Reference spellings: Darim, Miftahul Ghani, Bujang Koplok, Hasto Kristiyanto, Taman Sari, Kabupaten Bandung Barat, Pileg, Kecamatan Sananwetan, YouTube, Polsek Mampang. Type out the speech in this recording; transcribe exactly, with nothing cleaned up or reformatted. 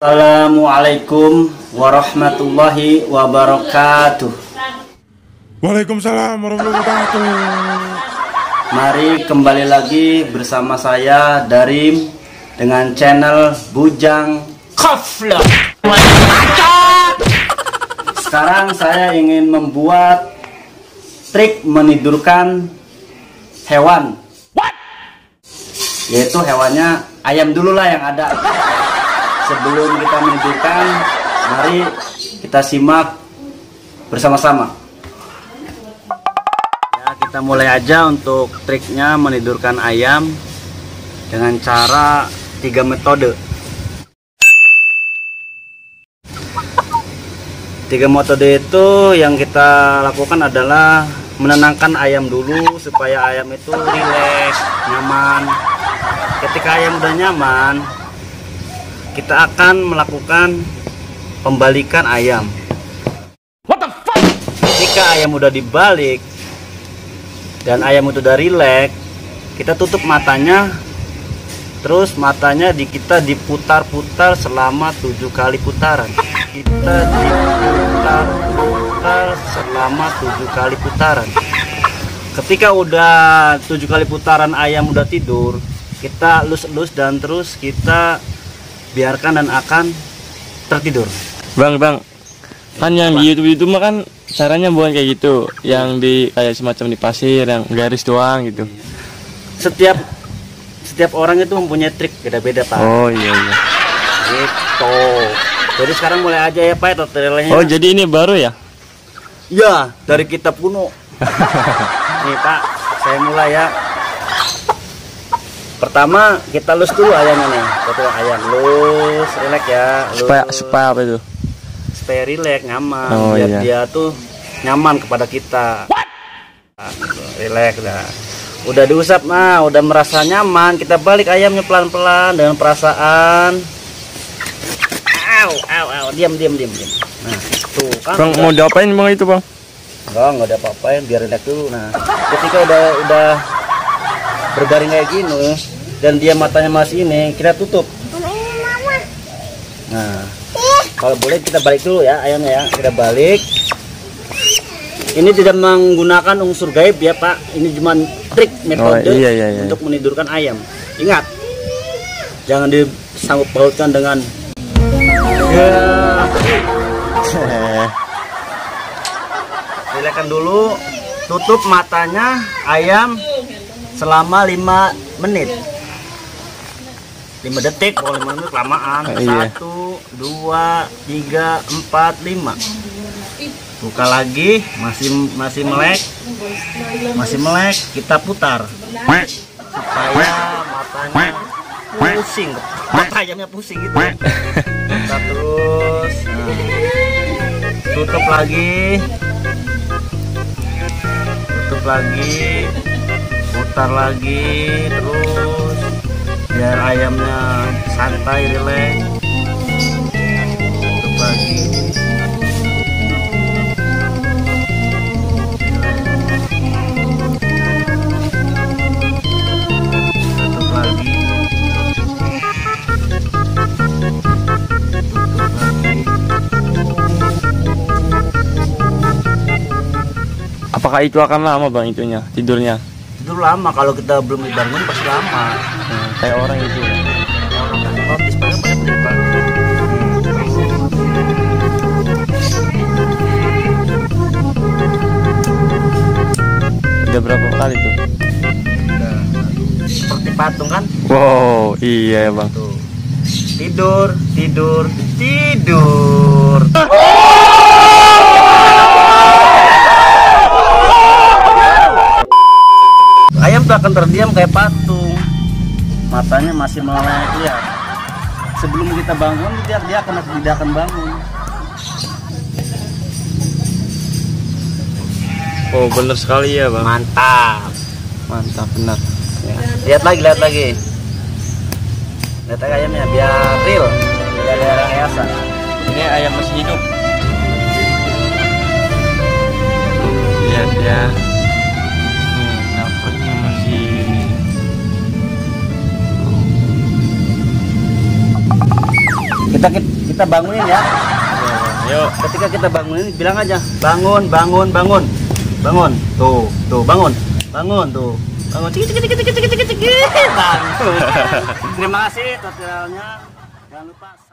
Assalamualaikum warahmatullahi wabarakatuh. Waalaikumsalam warahmatullahi wabarakatuh. Mari kembali lagi bersama saya Darim dengan channel Bujang Koplok. Sekarang saya ingin membuat trik menidurkan hewan. What? Yaitu hewannya ayam dulu lah yang ada. Sebelum kita menidurkan, mari kita simak bersama-sama. Ya, kita mulai aja untuk triknya menidurkan ayam dengan cara tiga metode. Tiga metode itu yang kita lakukan adalah menenangkan ayam dulu supaya ayam itu rileks, nyaman. Ketika ayam udah nyaman, kita akan melakukan pembalikan ayam. What the fuck? Ketika ayam udah dibalik dan ayam itu udah rileks, kita tutup matanya. Terus matanya di kita diputar-putar selama tujuh kali putaran. Kita diputar-putar selama tujuh kali putaran. Ketika udah tujuh kali putaran ayam udah tidur, kita elus-elus dan terus kita biarkan dan akan tertidur. Bang, bang, kan yang di YouTube itu mah kan caranya bukan kayak gitu, yang di kayak semacam di pasir yang garis doang gitu. Setiap setiap orang itu mempunyai trik beda-beda, Pak. Oh iya iya. Gitu. Jadi sekarang mulai aja ya, Pak, tutorialnya. Oh, jadi ini baru ya? Ya, dari kitab kuno. Nih, Pak, saya mulai ya. Pertama kita lus dulu ayamnya nih, betul ayam lus, rileks ya. Lus. Supaya supaya apa itu? Supaya rileks, nyaman. Oh, biar iya. Dia tuh nyaman kepada kita. Nah, rileks dah. Udah diusap, nah udah merasa nyaman. Kita balik ayamnya pelan-pelan dengan perasaan. Aw, aw, aw, diam, diam, diam, diam. Nah, tuh kan. Bang, mau diapain bang itu bang? Enggak, nggak ada apa-apain, biar rileks dulu. Nah, ketika udah udah berbaring kayak gini dan dia matanya masih ini, kita tutup. Nah, kalau boleh kita balik dulu ya ayamnya ya, kita balik. Ini tidak menggunakan unsur gaib ya, Pak. Ini cuma trik metode oh, iya, iya, iya. untuk menidurkan ayam. Ingat, jangan disangkut pautkan dengan ya. Silakan dulu, tutup matanya ayam selama lima menit, lima detik. Kalau lima menit kelamaan. Satu dua tiga empat lima. Buka lagi, masih masih melek masih melek kita putar supaya matanya pusing, mata ayamnya pusing gitu. Kita terus, nah, tutup lagi tutup lagi putar lagi terus biar ayamnya santai, rileks. Tutup lagi, tutup lagi, tutup lagi. Apakah itu akan lama bang itunya tidurnya? Lama, kalau kita belum dibangun pasti lama. Nah, kayak orang itu ya. Udah berapa kali tuh? Udah. Seperti patung kan? Wow, iya bang. Tuh. Tidur, tidur, tidur. Akan terdiam kayak patung, matanya masih meleleh ya. Sebelum kita bangun, dia dia akan tidak akan bangun. Oh, bener sekali ya bang. Mantap, mantap benar. Ya. Lihat lagi, lihat lagi. Lihat ayamnya biar real, biar ada hiasan. Ini ayam masih hidup. Lihat ya. kita kita bangunin ya. Yuk. Ketika kita bangunin, bilang aja bangun, bangun, bangun, bangun. Tuh, tuh bangun, bangun tuh, bangun. Cik, cik, cik, cik, cik, cik, cik, bangun. Terima kasih tutorialnya. Jangan lupa.